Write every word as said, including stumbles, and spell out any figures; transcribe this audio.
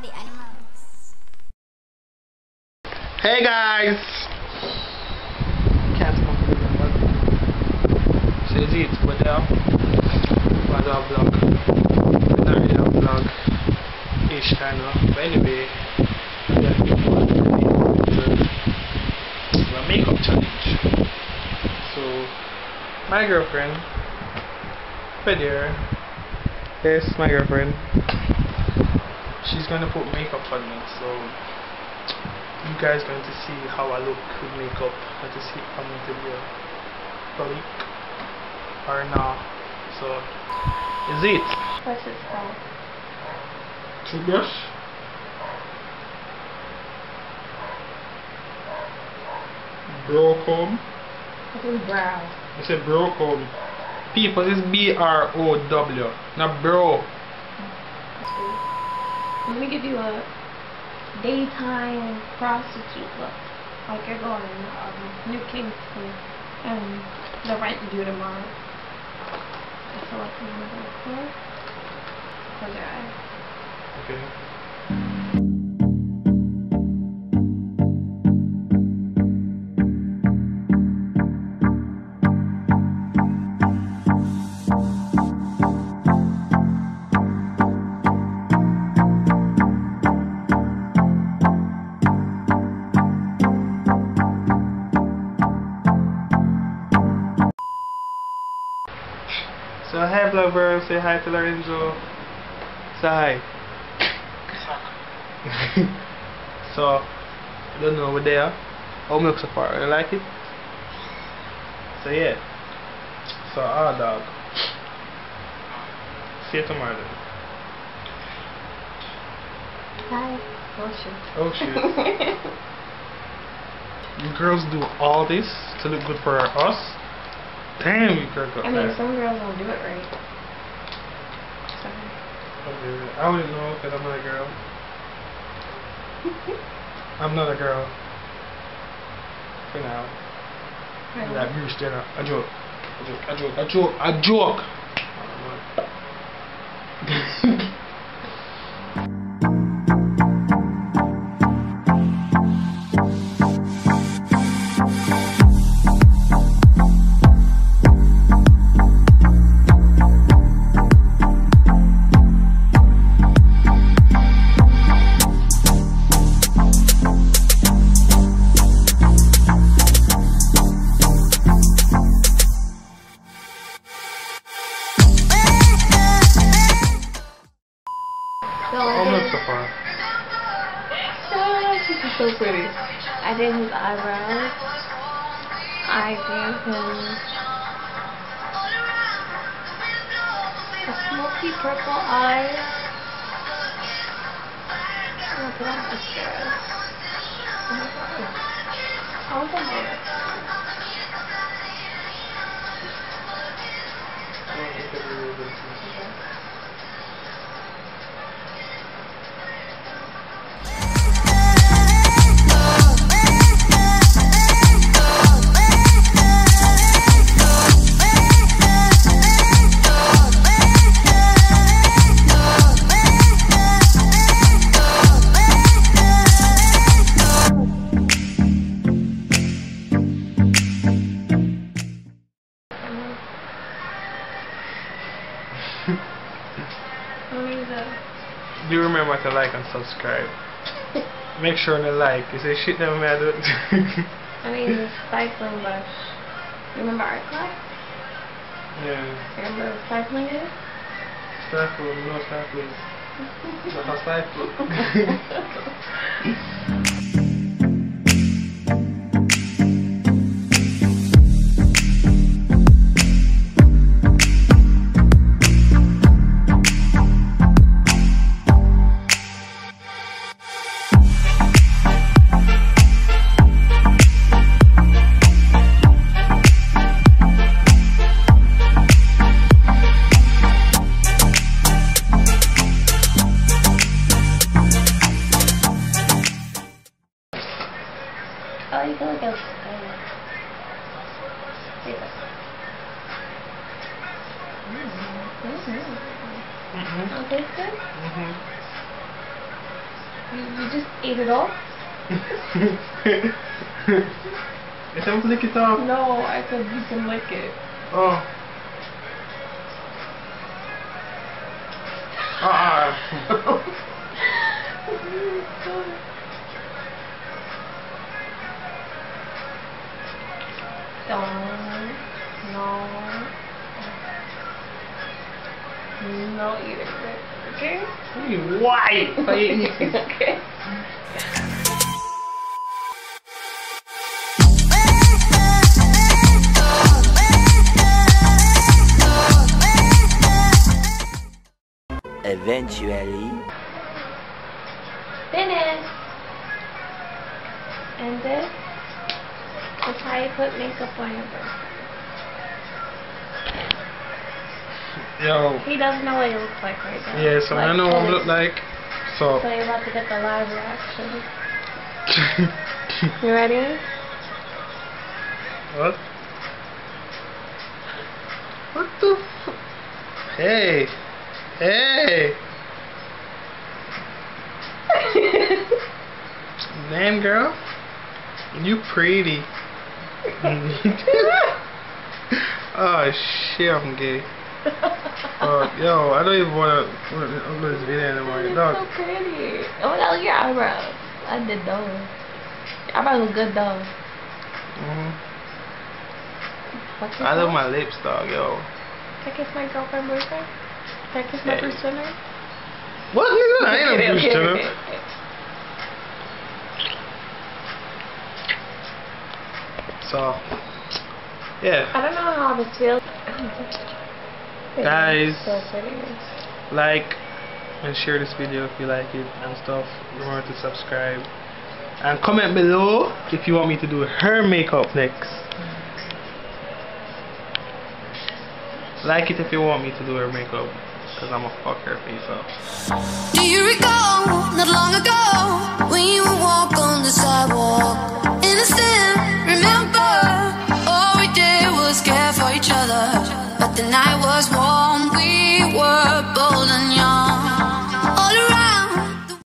all the animals. Hey guys! Cat's gonna be in work. Shizzy, it's Waddell. Waddell vlog. Waddell vlog. Each channel. But anyway, I'm going to do a makeup challenge. So, my girlfriend, right there. Yes, my girlfriend. She's gonna put makeup on me, so you guys are going to see how I look with makeup. I to see how I'm going to be a week or not. So is it? What's it called? Toothbrush. Brow comb. What is brow? It's a brow comb. People, it's B R O W, not bro. Let me give you a daytime prostitute look. Like you're going to um, New Kingston and the rent due tomorrow. That's all I can remember for. Close your eyes. Okay. So hi vloggers, say hi to Lorenzo. Say hi. So I don't know over there. Oh, milk so far. You like it? So yeah. So our dog. See you tomorrow then. Hi. Oh shit. Oh shit. You girls do all this to look good for us. Damn, you girl got I mean, some girls don't do it right. Sorry. Okay, I wouldn't know because I'm not a girl. I'm not a girl. For now. I'm not Bruce Jenner. A joke. A joke. A joke. A joke. A joke. A joke. So pretty. I did his eyebrows. I gave him a smoky purple eye. Oh, I put on mascara. Oh my god. How was that? Do you remember to like and subscribe? Make sure to like. You say shit never mattered. I mean, the cycling bus. Remember our class? Yeah. Remember what cycling is? Cycling, no cycling. Not a cycling. Oh, you can look at it. Mm-hmm. Mm-hmm. Mm-hmm. You, you just ate it all? Is that lick it off? No, I said you can lick it. Oh. Ah. Don't. No. No eating it. Okay? Why? Why are you eating it? Okay. Eventually finish. And this will probably put makeup on your birthday. Yo. He doesn't know what you look like right now. Yeah, so like, I know what I look like. So So you're about to get the live reaction. You ready? What? What the f Hey. Hey! Damn, girl. You pretty. Oh, shit, I'm gay. Uh, yo, I don't even want to upload this video anymore. You're so pretty. Oh, my God, look at your eyebrows. I did those. Your eyebrows look good, though. Mm-hmm. I love my lips, dog, yo. Can I kiss my girlfriend boyfriend? Can I kiss my Bruce Jenner? What? Nigga, I ain't no Bruce Jenner. So, yeah. I don't know how this feels. Guys, like and share this video if you like it and stuff. Remember to subscribe. And comment below if you want me to do her makeup next. Like it if you want me to do her makeup. Cause I'm a fucker face up. Do you recall not long ago when you would walk on the sidewalk innocent?